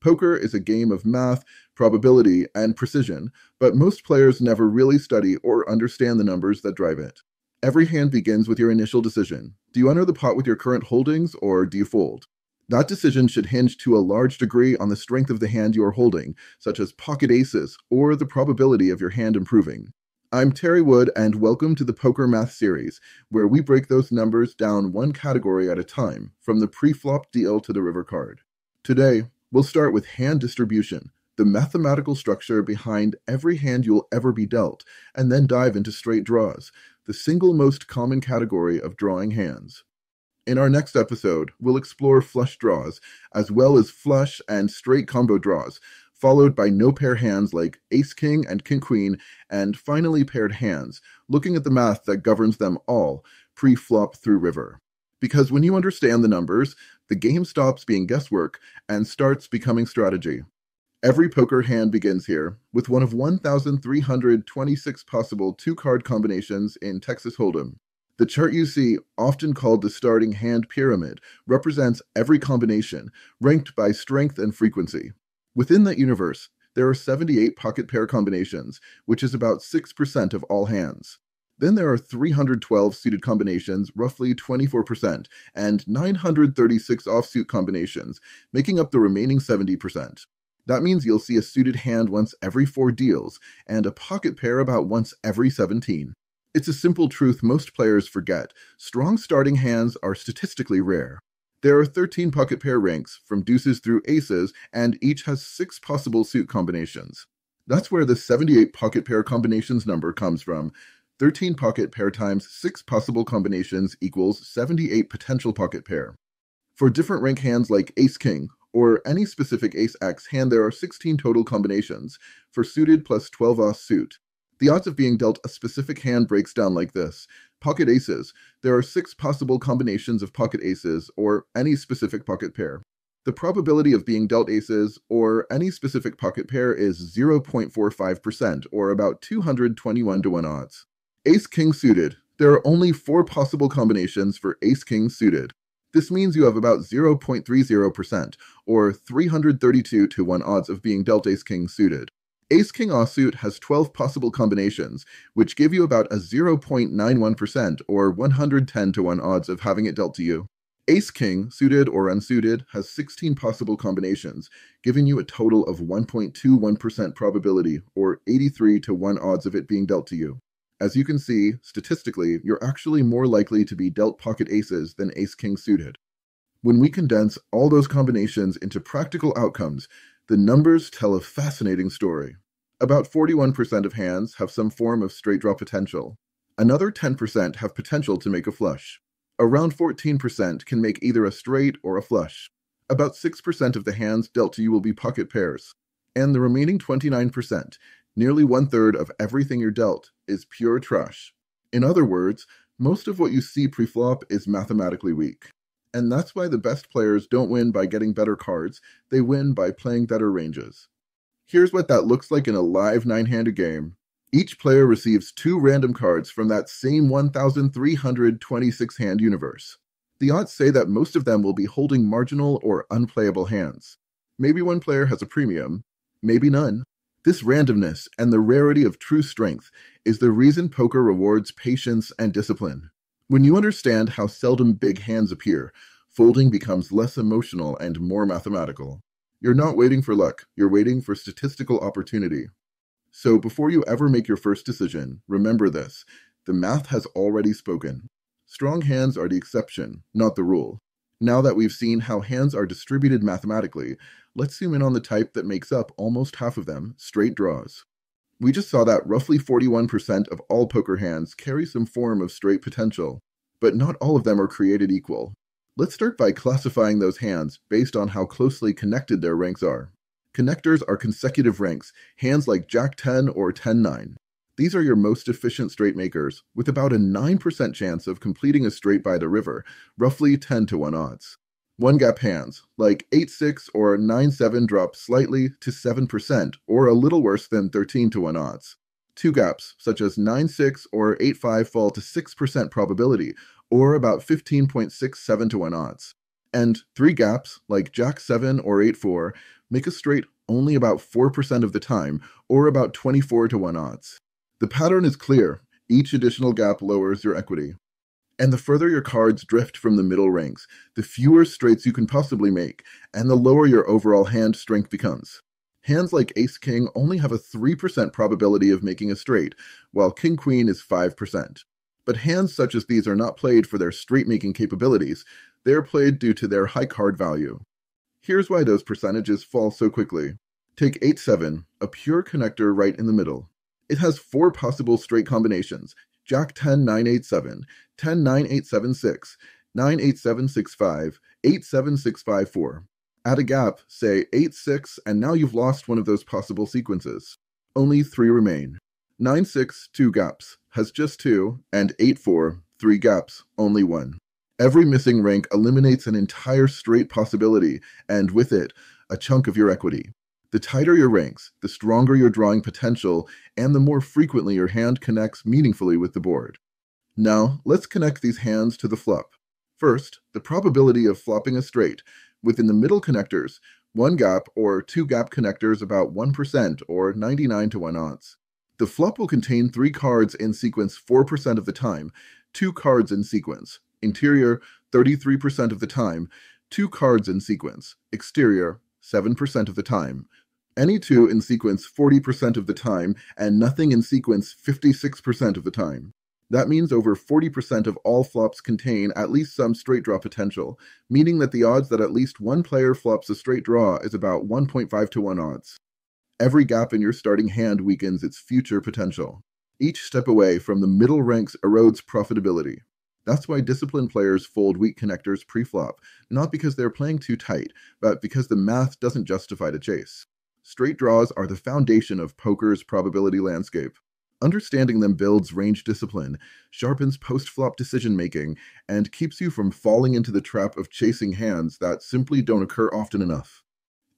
Poker is a game of math, probability, and precision, but most players never really study or understand the numbers that drive it. Every hand begins with your initial decision. Do you enter the pot with your current holdings, or do you fold? That decision should hinge to a large degree on the strength of the hand you are holding, such as pocket aces, or the probability of your hand improving. I'm Terry Wood, and welcome to the Poker Math Series, where we break those numbers down one category at a time, from the pre-flop deal to the river card. Today, we'll start with hand distribution, the mathematical structure behind every hand you'll ever be dealt, and then dive into straight draws, the single most common category of drawing hands. In our next episode, we'll explore flush draws, as well as flush and straight combo draws, followed by no-pair hands like ace-king and king-queen, and finally paired hands, looking at the math that governs them all, pre-flop through river. Because when you understand the numbers, the game stops being guesswork and starts becoming strategy. Every poker hand begins here, with one of 1,326 possible two-card combinations in Texas Hold'em. The chart you see, often called the starting hand pyramid, represents every combination, ranked by strength and frequency. Within that universe, there are 78 pocket pair combinations, which is about 6% of all hands. Then there are 312 suited combinations, roughly 24%, and 936 offsuit combinations, making up the remaining 70%. That means you'll see a suited hand once every 4 deals, and a pocket pair about once every 17. It's a simple truth most players forget. Strong starting hands are statistically rare. There are 13 pocket pair ranks, from deuces through aces, and each has 6 possible suit combinations. That's where the 78 pocket pair combinations number comes from. 13 pocket pair times 6 possible combinations equals 78 potential pocket pair. For different rank hands like ace-king, or any specific ace-x hand, there are 16 total combinations, for suited plus 12 offsuit. The odds of being dealt a specific hand breaks down like this. Pocket aces. There are 6 possible combinations of pocket aces, or any specific pocket pair. The probability of being dealt aces, or any specific pocket pair, is 0.45%, or about 221 to 1 odds. Ace-king suited. There are only 4 possible combinations for ace-king suited. This means you have about 0.30%, or 332 to 1 odds of being dealt ace-king suited. Ace-king offsuit has 12 possible combinations, which give you about a 0.91%, or 110 to 1 odds of having it dealt to you. Ace-king, suited or unsuited, has 16 possible combinations, giving you a total of 1.21% probability, or 83 to 1 odds of it being dealt to you. As you can see, statistically, you're actually more likely to be dealt pocket aces than ace-king suited. When we condense all those combinations into practical outcomes, the numbers tell a fascinating story. About 41% of hands have some form of straight draw potential. Another 10% have potential to make a flush. Around 14% can make either a straight or a flush. About 6% of the hands dealt to you will be pocket pairs. And the remaining 29%, nearly 1/3 of everything you're dealt, is pure trash. In other words, most of what you see pre-flop is mathematically weak. And that's why the best players don't win by getting better cards, they win by playing better ranges. Here's what that looks like in a live 9-handed game. Each player receives 2 random cards from that same 1,326 hand universe. The odds say that most of them will be holding marginal or unplayable hands. Maybe one player has a premium, maybe none. This randomness and the rarity of true strength is the reason poker rewards patience and discipline. When you understand how seldom big hands appear, folding becomes less emotional and more mathematical. You're not waiting for luck, you're waiting for statistical opportunity. So before you ever make your first decision, remember this: the math has already spoken. Strong hands are the exception, not the rule. Now that we've seen how hands are distributed mathematically, let's zoom in on the type that makes up almost half of them, straight draws. We just saw that roughly 41% of all poker hands carry some form of straight potential, but not all of them are created equal. Let's start by classifying those hands based on how closely connected their ranks are. Connectors are consecutive ranks, hands like Jack-10 or 10-9. These are your most efficient straight makers, with about a 9% chance of completing a straight by the river, roughly 10 to 1 odds. One-gap hands, like 8-6 or 9-7, drop slightly to 7%, or a little worse than 13 to 1 odds. Two-gaps, such as 9-6 or 8-5, fall to 6% probability, or about 15.67 to 1 odds. And three gaps, like Jack-7 or 8-4, make a straight only about 4% of the time, or about 24 to 1 odds. The pattern is clear. Each additional gap lowers your equity. And the further your cards drift from the middle ranks, the fewer straights you can possibly make, and the lower your overall hand strength becomes. Hands like Ace-King only have a 3% probability of making a straight, while King-Queen is 5%. But hands such as these are not played for their straight-making capabilities. They are played due to their high card value. Here's why those percentages fall so quickly. Take 8-7, a pure connector right in the middle. It has four possible straight combinations: Jack-10, 9-8-7, 10-9-8-7-6, 9-8-7-6-5, 8-7-6-5-4. Add a gap, say 8-6, and now you've lost one of those possible sequences. Only three remain. 9-6, two gaps, has just two, and 8-4, three gaps, only one. Every missing rank eliminates an entire straight possibility, and with it, a chunk of your equity. The tighter your ranks, the stronger your drawing potential, and the more frequently your hand connects meaningfully with the board. Now, let's connect these hands to the flop. First, the probability of flopping a straight. Within the middle connectors, one gap or two gap connectors about 1% or 99 to 1 odds. The flop will contain three cards in sequence 4% of the time, two cards in sequence, interior 33% of the time, two cards in sequence, exterior 7% of the time, any two in sequence 40% of the time, and nothing in sequence 56% of the time. That means over 40% of all flops contain at least some straight draw potential, meaning that the odds that at least one player flops a straight draw is about 1.5 to 1 odds. Every gap in your starting hand weakens its future potential. Each step away from the middle ranks erodes profitability. That's why disciplined players fold weak connectors pre-flop, not because they're playing too tight, but because the math doesn't justify the chase. Straight draws are the foundation of poker's probability landscape. Understanding them builds range discipline, sharpens post-flop decision-making, and keeps you from falling into the trap of chasing hands that simply don't occur often enough.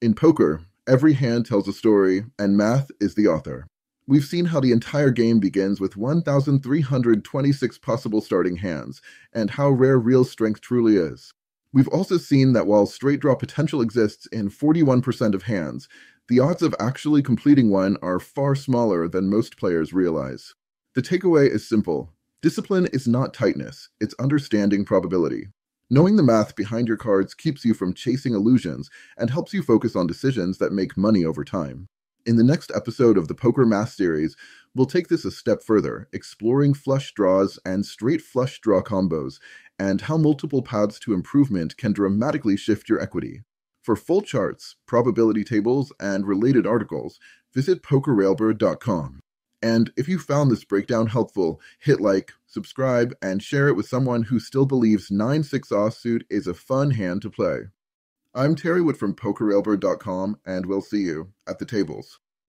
In poker, every hand tells a story, and math is the author. We've seen how the entire game begins with 1,326 possible starting hands, and how rare real strength truly is. We've also seen that while straight draw potential exists in 41% of hands, the odds of actually completing one are far smaller than most players realize. The takeaway is simple. Discipline is not tightness, it's understanding probability. Knowing the math behind your cards keeps you from chasing illusions and helps you focus on decisions that make money over time. In the next episode of the Poker Math series, we'll take this a step further, exploring flush draws and straight flush draw combos, and how multiple paths to improvement can dramatically shift your equity. For full charts, probability tables, and related articles, visit PokerRailbird.com. And if you found this breakdown helpful, hit like, subscribe, and share it with someone who still believes 9-6 offsuit is a fun hand to play. I'm Terry Wood from PokerRailbird.com, and we'll see you at the tables.